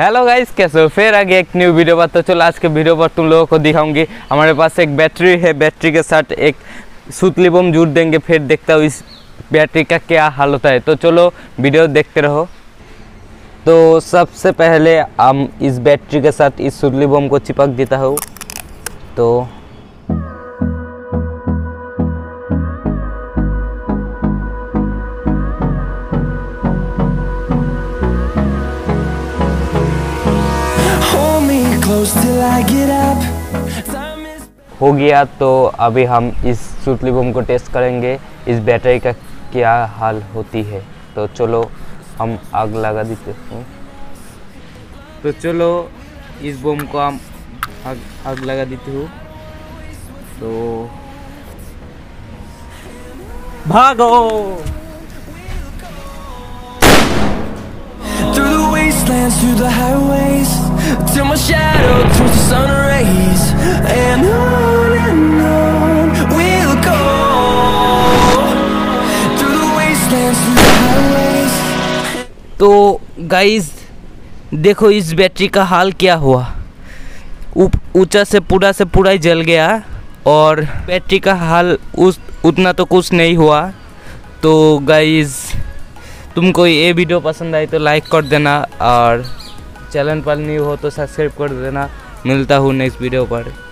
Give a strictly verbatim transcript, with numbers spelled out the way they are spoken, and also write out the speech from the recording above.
Hello guys, कैसे हो? फिर आगे एक न्यू वीडियो पर। तो चलो आज के वीडियो पर तुम लोगों को दिखाऊंगी, हमारे पास एक बैटरी है, बैटरी के साथ एक सुतली बम जोड़ देंगे, फिर देखता हूँ इस बैटरी का क्या हाल होता है। तो चलो वीडियो देखते रहो। तो सबसे पहले हम इस बैटरी के साथ इस सुतली बम को चिपक देता हूँ। तो हो गया। तो अभी हम इस सुतली बम को टेस्ट करेंगे, इस बैटरी का क्या हाल होती है। तो चलो हम आग लगा देते हैं। तो चलो इस बम को हम आग, आग लगा देते हूँ। तो भागो। Till my shadow turns to sun rays, and on and on we'll go through the wastelands, through the highways। तो गाइस देखो इस बैटरी का हाल क्या हुआ। ऊंचा से पूरा से पूरा ही जल गया और बैटरी का हाल उस उतना तो कुछ नहीं हुआ। तो गाइस तुमको ये वीडियो पसंद आई तो लाइक कर देना और चैनल पर न्यू हो तो सब्सक्राइब कर देना। मिलता हूँ नेक्स्ट वीडियो पर।